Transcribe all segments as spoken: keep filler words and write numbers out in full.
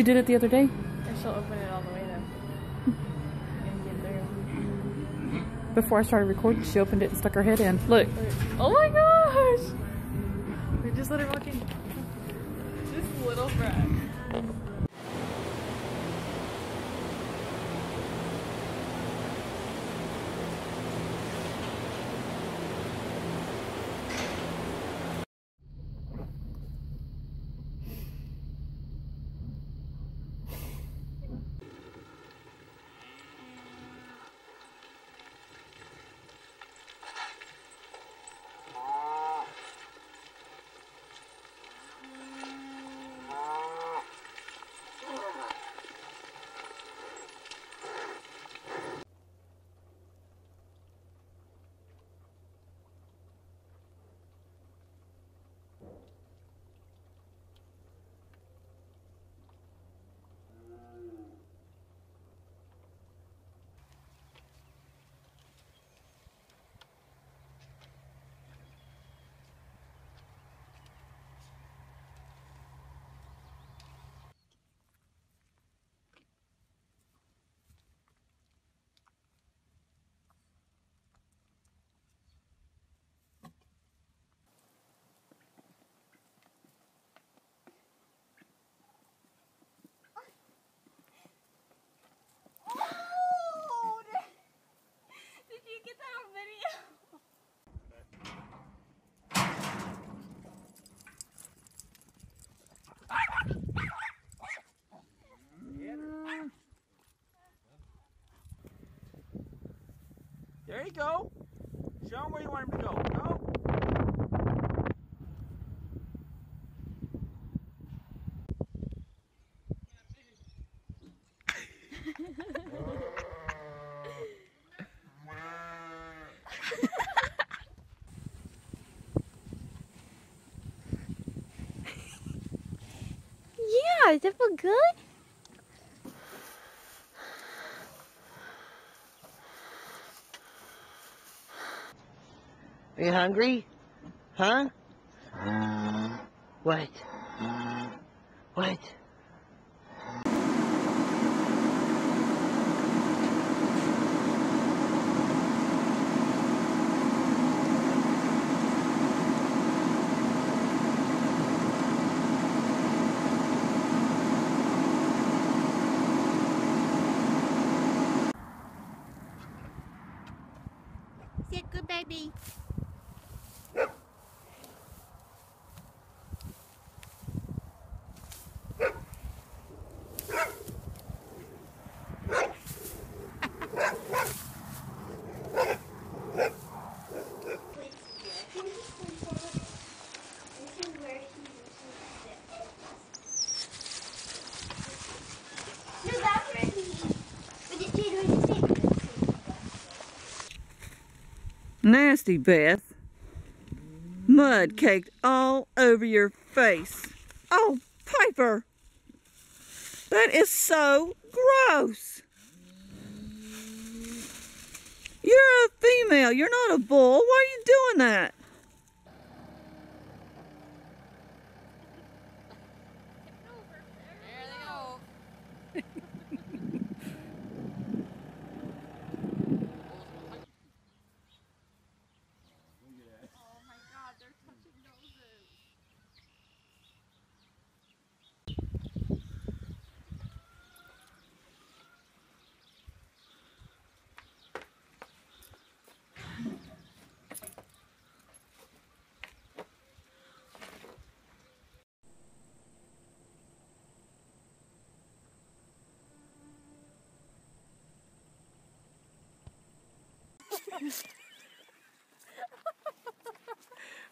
She did it the other day. And she'll open it all the way though. And get through. Before I started recording, she opened it and stuck her head in. Look. Oh my gosh. We just let her walk in. This little brat. There you go. Show him where you want him to go. Go. Yeah, does that feel good? Are you hungry? Huh? What? What? Say good baby. Nasty, Beth. Mud caked all over your face. Oh, Piper. That is so gross. You're a female. You're not a bull. Why are you doing that?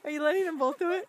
Are you letting them both do it?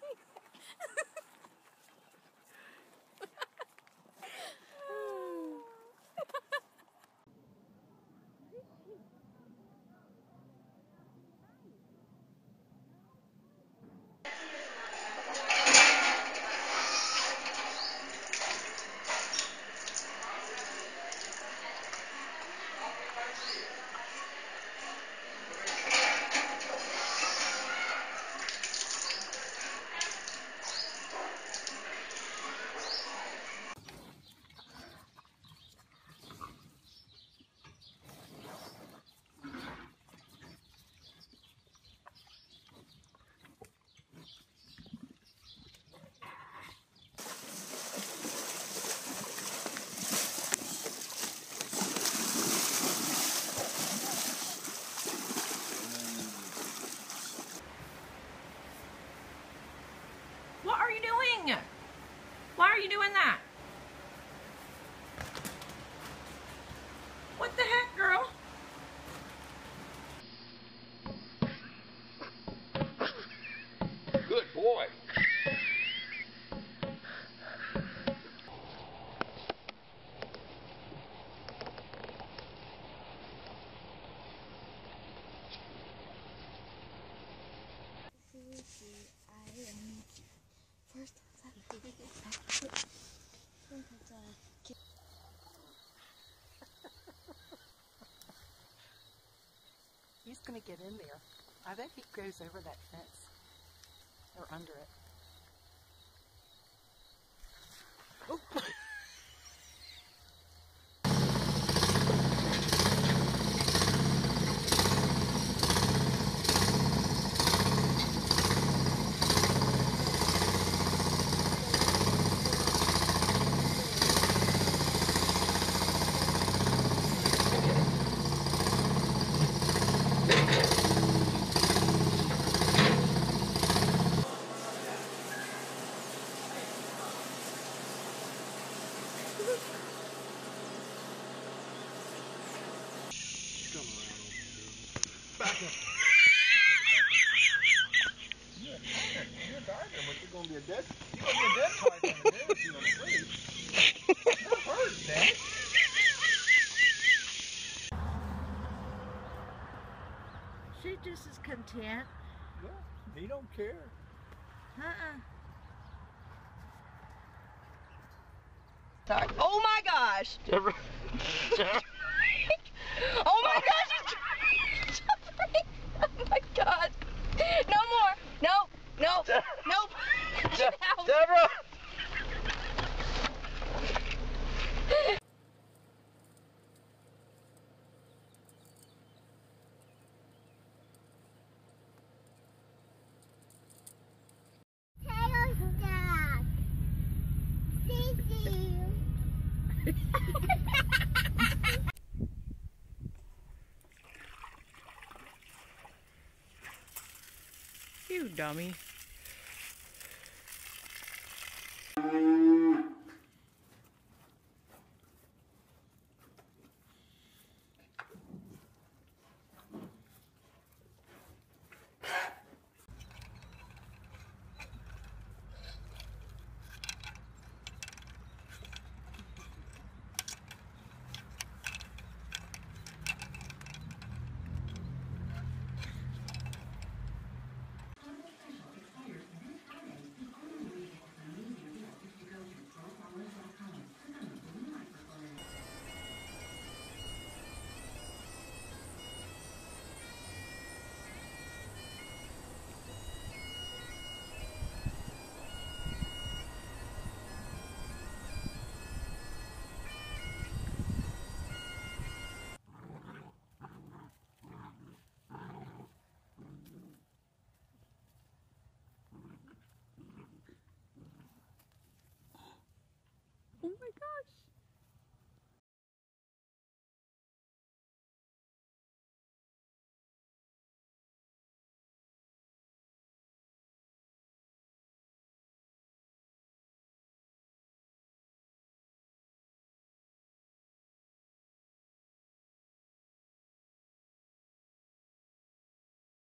He's going to get in there. I bet he goes over that fence or under it. Oh. Back up. You're a diver, but you're going to be a dead you're going to be a dead fight on the day with you on the bridge. That hurts, Dad. She just is content. Yeah, he don't care. Uh-uh. Sorry. Oh my gosh! Deborah. Deborah. Oh my gosh! Oh my god! No more! No! No! De no! De Deborah! You dummy.